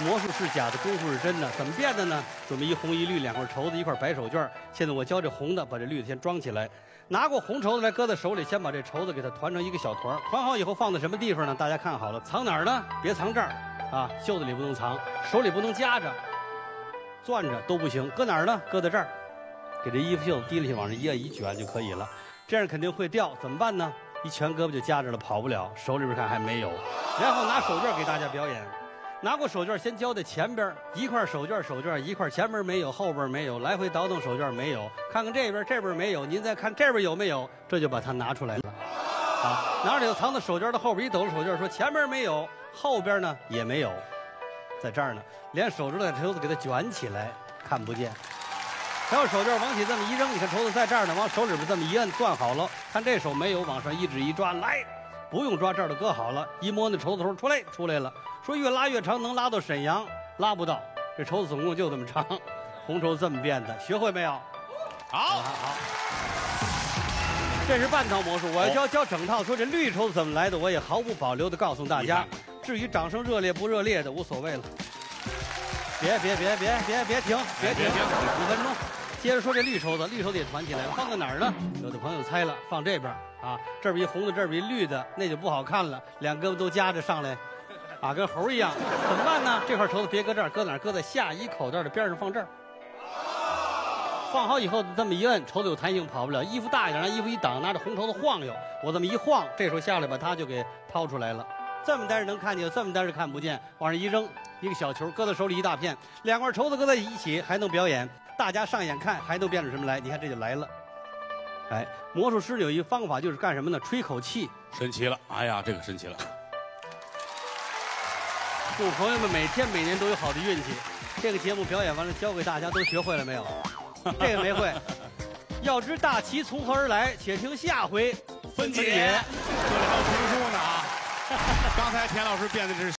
魔术是假的，功夫是真的。怎么变的呢？准备一红一绿两块绸子，一块白手绢。现在我教这红的，把这绿的先装起来。拿过红绸子来，搁在手里，先把这绸子给它团成一个小团。团好以后放在什么地方呢？大家看好了，藏哪儿呢？别藏这儿啊，袖子里不能藏，手里不能夹着，攥着都不行。搁哪儿呢？搁在这儿，给这衣服袖子提了去，往上一按一卷就可以了。这样肯定会掉，怎么办呢？ 一拳胳膊就夹着了，跑不了。手里边看还没有，然后拿手绢给大家表演。拿过手绢先交在前边，一块手绢手绢一块，前边没有，后边没有，来回倒腾手绢没有。看看这边，这边没有，您再看这边有没有，这就把它拿出来了。啊，拿出来藏在手绢的后边，一抖了手绢说前边没有，后边呢也没有，在这儿呢，连手指头头子给它卷起来，看不见。 然后手绢往起这么一扔，你看绸子在这儿呢，往手里边这么一摁，攥好了。看这手没有，往上一指一抓，来，不用抓，这儿都搁好了。一摸那绸子头，出来了。说越拉越长，能拉到沈阳，拉不到。这绸子总共就这么长，红绸这么变的，学会没有？好。这是半套魔术，我要教整套。说这绿绸子怎么来的，我也毫不保留的告诉大家。至于掌声热烈不热烈的，无所谓了。 别停！5分钟，接着说这绿绸子，绿绸子也团起来了，放在哪儿呢？有的朋友猜了，放这边啊，这边一红的，这边一绿的，那就不好看了，两胳膊都夹着上来，啊，跟猴一样，怎么办呢？这块绸子别搁这儿，搁哪儿？搁在下衣口袋的边上，放这儿。放好以后这么一摁，绸子有弹性，跑不了。衣服大一点，拿衣服一挡，拿着红绸子晃悠，我这么一晃，这时候下来把它就给掏出来了。 这么呆着能看见，这么呆着看不见。往上一扔，一个小球，搁在手里一大片，两块绸子搁在一起，还能表演。大家上眼看，还能变出什么来？你看这就来了。哎，魔术师有一方法，就是干什么呢？吹口气。神奇了，哎呀，这个神奇了。祝朋友们每天每年都有好的运气。这个节目表演完了，教给大家都学会了没有？这个没会。要知大旗从何而来，且听下回分解。这里还有评书呢啊。 刚才田老师变的是。